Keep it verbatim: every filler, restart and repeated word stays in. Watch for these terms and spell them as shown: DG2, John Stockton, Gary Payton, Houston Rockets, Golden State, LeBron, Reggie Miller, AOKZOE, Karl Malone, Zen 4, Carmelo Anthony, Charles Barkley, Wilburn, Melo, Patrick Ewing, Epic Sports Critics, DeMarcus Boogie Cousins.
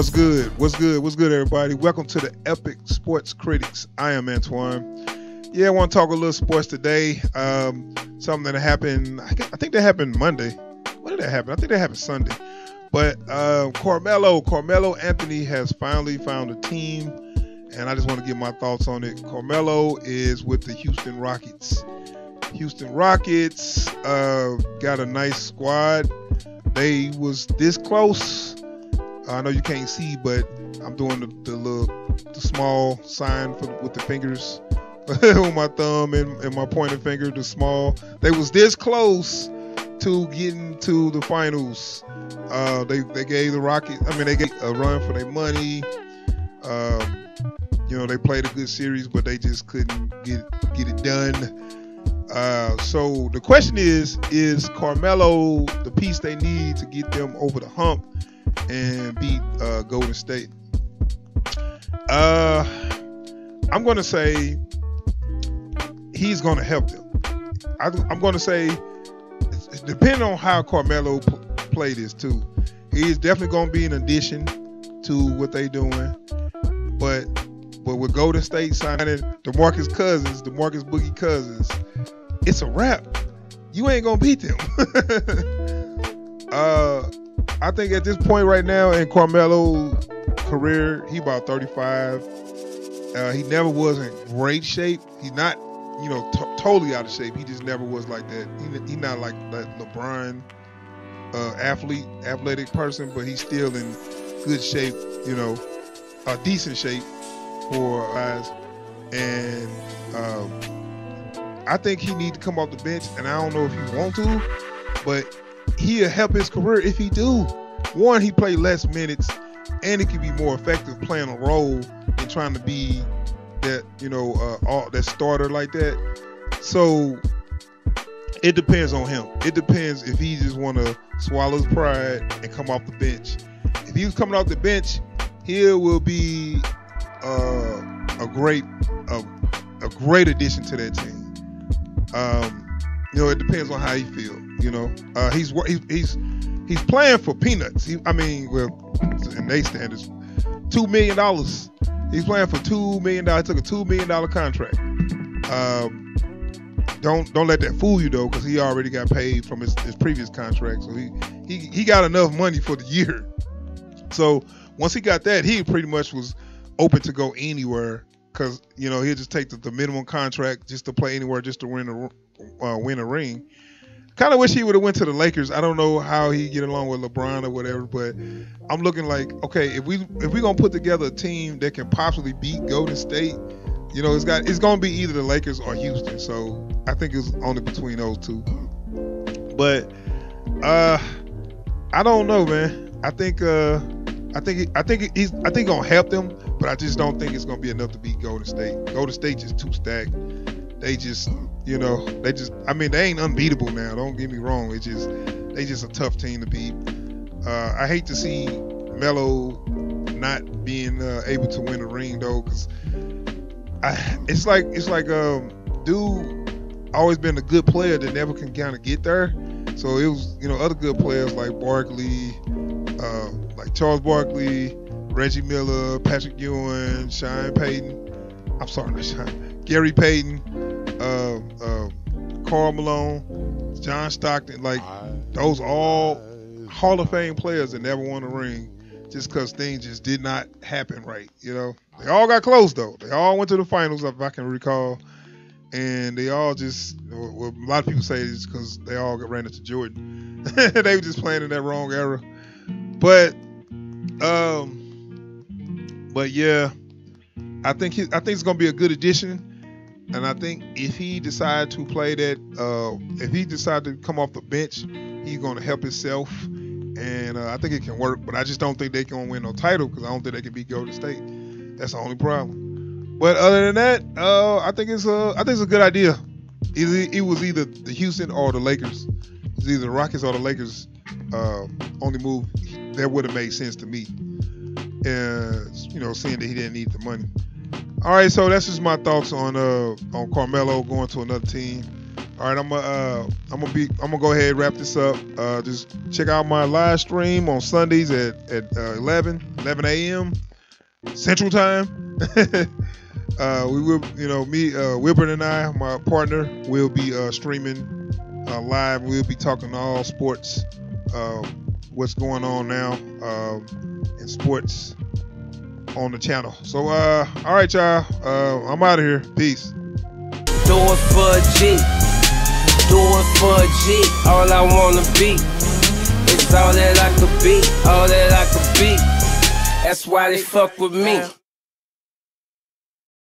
What's good? What's good? What's good, everybody? Welcome to the Epic Sports Critics. I am Antoine. Yeah, I want to talk a little sports today. Um, something that happened, I think that happened Monday. When did that happen? I think that happened Sunday. But uh, Carmelo, Carmelo Anthony has finally found a team, and I just want to give my thoughts on it. Carmelo is with the Houston Rockets. Houston Rockets uh, got a nice squad. They was this close. I know you can't see, but I'm doing the, the little the small sign for, with the fingers on my thumb and, and my pointer finger, the small. They was this close to getting to the finals. Uh, they, they gave the Rockets, I mean, they gave a run for their money. Um, you know, they played a good series, but they just couldn't get, get it done. Uh, so the question is, is Carmelo the piece they need to get them over the hump and beat uh, Golden State? Uh, I'm going to say he's going to help them. I, I'm going to say, depending on how Carmelo p- play this too, he's definitely going to be an addition to what they're doing. But but with Golden State signing DeMarcus Cousins, DeMarcus Boogie Cousins, it's a wrap. You ain't going to beat them. uh, I think at this point right now in Carmelo's career, he about thirty-five. Uh, he never was in great shape. He's not, you know, t- totally out of shape. He just never was like that. He's he not like that LeBron uh, athlete, athletic person, but he's still in good shape, you know, a uh, decent shape for guys. And um, I think he needs to come off the bench, and I don't know if he wants to, but he'll help his career if he do. One, he play less minutes, and he can be more effective playing a role and trying to be that, you know, uh, all, that starter like that. So it depends on him. It depends if he just want to swallow his pride and come off the bench. If he was coming off the bench, he will be uh, a great, uh, a great addition to that team. Um, you know, it depends on how he feels. You know, uh, he's he's he's playing for peanuts. He, I mean, well, in their standards, two million dollars. He's playing for two million dollars. Took a two million dollar contract. Um, don't don't let that fool you though, because he already got paid from his, his previous contract. So he, he he got enough money for the year. So once he got that, he pretty much was open to go anywhere, because you know he'll just take the, the minimum contract just to play anywhere, just to win a uh, win a ring. Kind of wish he would have went to the Lakers. I don't know how he get along with LeBron or whatever, but I'm looking like, okay, if we if we gonna put together a team that can possibly beat Golden State, you know, it's got it's gonna be either the Lakers or Houston. So I think it's only between those two. But uh, I don't know, man. I think uh, I think I think he's I think gonna help them, but I just don't think it's gonna be enough to beat Golden State. Golden State just too stacked. They just, you know, they just, I mean, they ain't unbeatable now. Don't get me wrong. It's just, they just a tough team to beat. Uh, I hate to see Melo not being uh, able to win a ring though, because it's like, it's like, um, dude always been a good player that never can kind of get there. So it was, you know, other good players like Barkley, uh, like Charles Barkley, Reggie Miller, Patrick Ewing, Sean Payton. I'm sorry, not Sean, Gary Payton. Uh, uh, Karl Malone, John Stockton, like those all Hall of Fame players that never won a ring just because things just did not happen right, you know. They all got close, though. They all went to the finals, if I can recall, and they all just, well, a lot of people say it's because they all ran into Jordan. They were just playing in that wrong era. But, um, but yeah, I think he, I think it's going to be a good addition. And I think if he decides to play that, uh, if he decides to come off the bench, he's going to help himself. And uh, I think it can work. But I just don't think they can win no title, because I don't think they can beat Golden State. That's the only problem. But other than that, uh, I think it's a, I think it's a good idea. It, it was either the Houston or the Lakers. It was either the Rockets or the Lakers. Uh, only move that would have made sense to me. Uh, you know, seeing that he didn't need the money. All right, so that's just my thoughts on uh, on Carmelo going to another team. All right, I'm gonna uh, I'm gonna be I'm gonna go ahead and wrap this up. Uh, just check out my live stream on Sundays at at uh, eleven a.m. Central Time. uh, we will, you know, me, uh, Wilburn, and I, my partner, will be uh, streaming uh, live. We'll be talking all sports, uh, what's going on now uh, in sports on the channel. So, uh, all right, y'all. Uh, I'm out of here. Peace. Do it for a G. Do it for a G. All I wanna be is all that I could be. All that I could be. That's why they fuck with me.